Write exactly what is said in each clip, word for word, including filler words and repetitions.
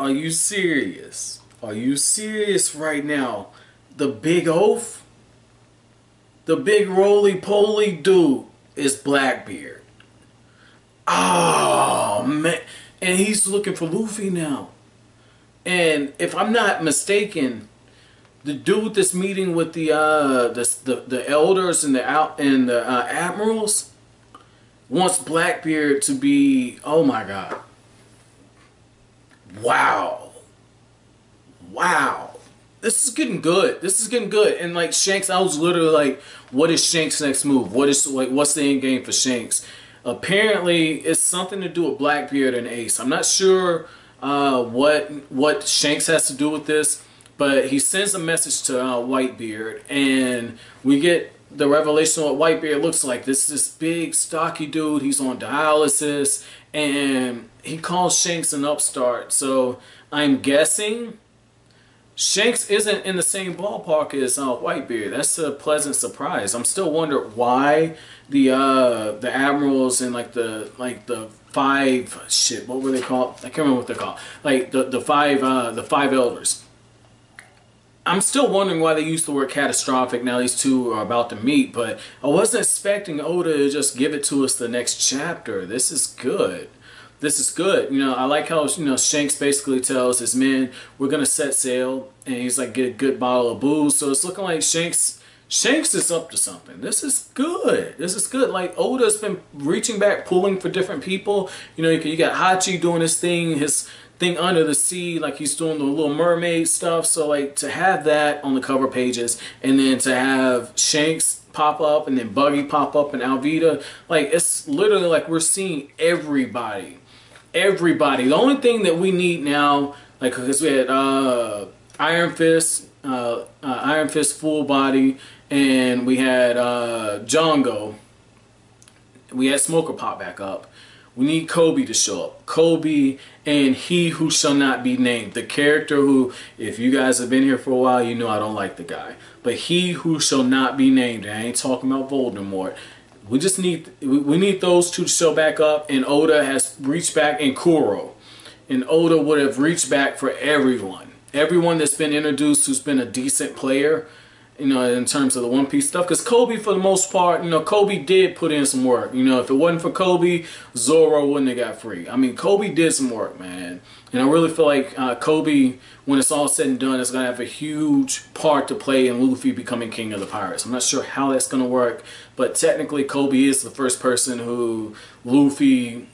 Are you serious? Are you serious right now? The big oaf? The big roly-poly dude is Blackbeard. Oh, man. And he's looking for Luffy now. And if I'm not mistaken, the dude that's meeting with the uh, the, the the elders and the out and the uh, admirals wants Blackbeard to be. Oh my God! Wow, wow! This is getting good. This is getting good. And like Shanks, I was literally like, "What is Shanks' next move? What is like? What's the end game for Shanks?" Apparently, it's something to do with Blackbeard and Ace. I'm not sure uh, what what Shanks has to do with this. But he sends a message to uh, Whitebeard, and we get the revelation of what Whitebeard looks like. This this big, stocky dude. He's on dialysis, and he calls Shanks an upstart. So I'm guessing Shanks isn't in the same ballpark as uh, Whitebeard. That's a pleasant surprise. I'm still wondering why the uh, the admirals and like the like the five shit. What were they called? I can't remember what they're called. Like the the five uh, the five elders. I'm still wondering why they used the word catastrophic. Now these two are about to meet, but I wasn't expecting Oda to just give it to us the next chapter. This is good. This is good. You know, I like how, you know, Shanks basically tells his men, we're going to set sail, and he's like, get a good bottle of booze. So it's looking like Shanks, Shanks is up to something. This is good. This is good. Like, Oda's been reaching back, pulling for different people. You know, you got Hachi doing his thing, his thing under the sea, like he's doing the Little Mermaid stuff. So like to have that on the cover pages, and then to have Shanks pop up, and then Buggy pop up, and Alvida, like it's literally like we're seeing everybody, everybody. The only thing that we need now, like because we had uh, Iron Fist, uh, uh, Iron Fist full body, and we had uh, Jango. We had Smoker pop back up. We need Koby to show up. Koby and he who shall not be named. The character who, if you guys have been here for a while, you know I don't like the guy. But he who shall not be named. I ain't talking about Voldemort. We just need, we need those two to show back up. And Oda has reached back, and Kuro. And Oda would have reached back for everyone. Everyone that's been introduced who's been a decent player, you know, in terms of the One Piece stuff. Because Koby, for the most part, you know, Koby did put in some work. You know, if it wasn't for Koby, Zoro wouldn't have got free. I mean, Koby did some work, man. And I really feel like uh, Koby, when it's all said and done, is going to have a huge part to play in Luffy becoming King of the Pirates. I'm not sure how that's going to work. But technically, Koby is the first person who Luffy...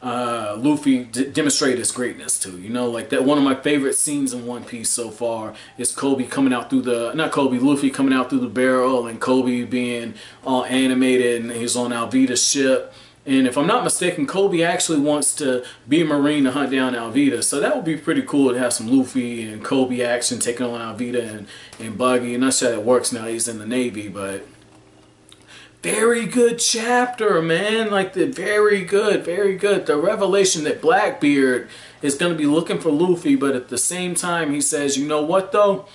Uh, Luffy d demonstrated his greatness to, you know, like that. One of my favorite scenes in One Piece so far is Koby coming out through the, not Koby, Luffy coming out through the barrel, and Koby being all animated, and he's on Alvida's ship. And if I'm not mistaken, Koby actually wants to be a Marine to hunt down Alvida. So that would be pretty cool to have some Luffy and Koby action taking on Alvida and, and Buggy. And I'm not sure that works now, he's in the Navy, but... Very good chapter, man. Like, the very good, very good. The revelation that Blackbeard is going to be looking for Luffy, but at the same time, he says, you know what, though?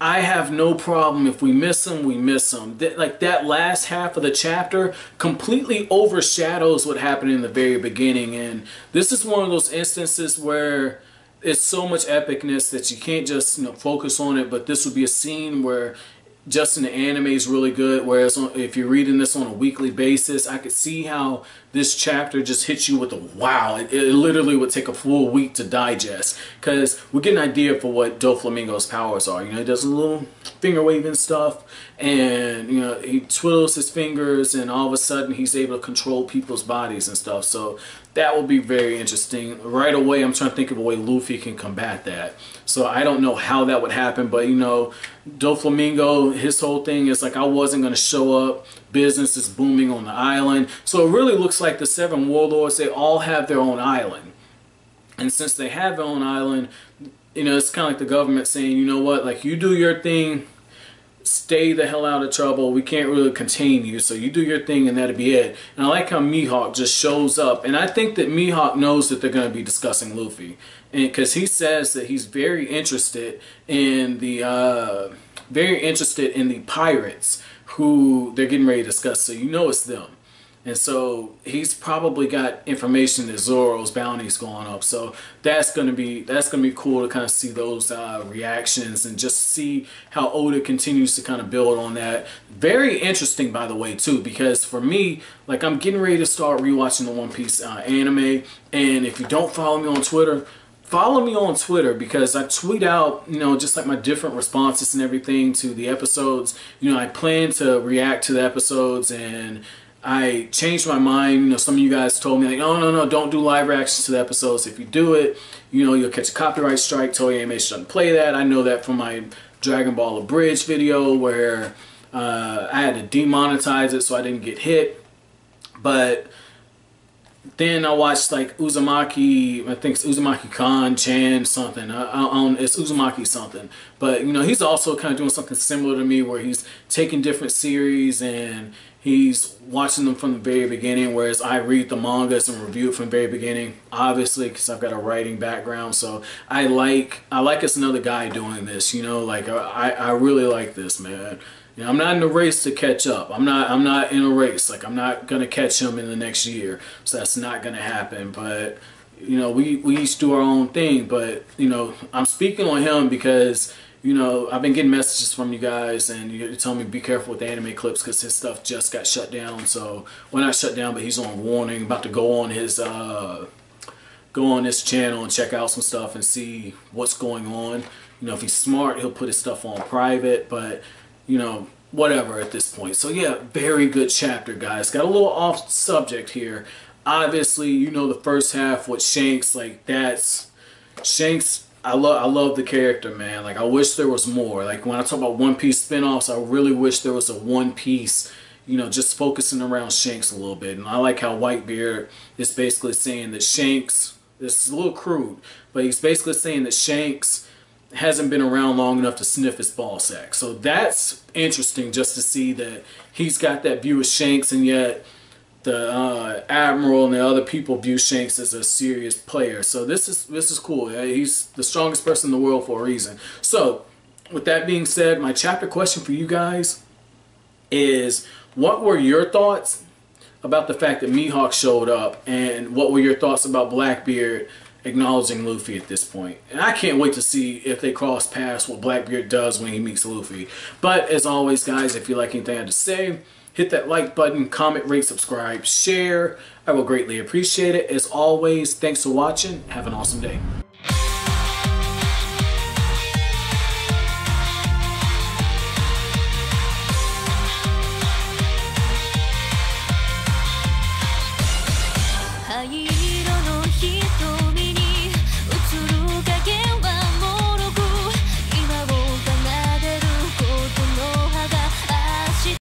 I have no problem. If we miss him, we miss him. That, like, that last half of the chapter completely overshadows what happened in the very beginning. And this is one of those instances where... it's so much epicness that you can't just, you know, focus on it, but this would be a scene where... just in the anime is really good, whereas on, if you're reading this on a weekly basis, I could see how this chapter just hits you with a wow. It, it literally would take a full week to digest, because we get an idea for what Doflamingo's powers are. You know, he does a little finger waving stuff, and you know, he twiddles his fingers, and all of a sudden he's able to control people's bodies and stuff. So that will be very interesting. Right away, I'm trying to think of a way Luffy can combat that. So I don't know how that would happen, but you know, Doflamingo, his whole thing is like, I wasn't going to show up. Business is booming on the island. So it really looks like the seven warlords, they all have their own island. And since they have their own island, you know, it's kind of like the government saying, you know what, like you do your thing, stay the hell out of trouble. We can't really contain you. So you do your thing and that'll be it. And I like how Mihawk just shows up. And I think that Mihawk knows that they're going to be discussing Luffy. And because he says that he's very interested in the, uh, very interested in the pirates who they're getting ready to discuss. So you know it's them. And so he's probably got information that Zoro's bounty's going up. So that's gonna be that's gonna be cool to kind of see those uh, reactions and just see how Oda continues to kind of build on that. Very interesting, by the way, too, because for me, like, I'm getting ready to start rewatching the One Piece uh, anime. And if you don't follow me on Twitter, follow me on Twitter, because I tweet out, you know, just like my different responses and everything to the episodes. You know, I plan to react to the episodes, and I changed my mind. You know, some of you guys told me, like, no, no, no, don't do live reactions to the episodes. If you do it, you know, you'll catch a copyright strike. Toei Animation doesn't play that. I know that from my Dragon Ball Abridged video, where uh, I had to demonetize it so I didn't get hit. But then I watched, like, Uzumaki, I think it's Uzumaki Khan, Chan, something. I, I own, it's Uzumaki something. But, you know, he's also kind of doing something similar to me, where he's taking different series and he's watching them from the very beginning, whereas I read the mangas and review it from the very beginning, obviously, because I've got a writing background. So I like, I like it's another guy doing this, you know, like, I, I really like this, man. You know, I'm not in a race to catch up. I'm not I'm not in a race. Like, I'm not gonna catch him in the next year. So that's not gonna happen. But, you know, we, we each do our own thing. But, you know, I'm speaking on him because, you know, I've been getting messages from you guys, and you tell me be careful with the anime clips, because his stuff just got shut down. So, well, not shut down, but he's on warning, about to go on his uh go on this channel and check out some stuff and see what's going on. You know, if he's smart, he'll put his stuff on private, but you know, whatever at this point. So yeah, very good chapter, guys. Got a little off subject here. Obviously, you know, the first half with Shanks, like, that's Shanks. I love I love the character, man. Like, I wish there was more. Like, when I talk about One Piece spinoffs, I really wish there was a One Piece, you know, just focusing around Shanks a little bit. And I like how Whitebeard is basically saying that Shanks, this is a little crude, but he's basically saying that Shanks hasn't been around long enough to sniff his ball sack. So that's interesting, just to see that he's got that view of Shanks, and yet the uh, Admiral and the other people view Shanks as a serious player. So this is this is cool. He's the strongest person in the world for a reason. So with that being said, my chapter question for you guys is, what were your thoughts about the fact that Mihawk showed up, and what were your thoughts about Blackbeard acknowledging Luffy at this point? And I can't wait to see if they cross paths, what Blackbeard does when he meets Luffy. But as always, guys, if you like anything I had to say, hit that like button, comment, rate, subscribe, share. I will greatly appreciate it. As always, thanks for watching. Have an awesome day.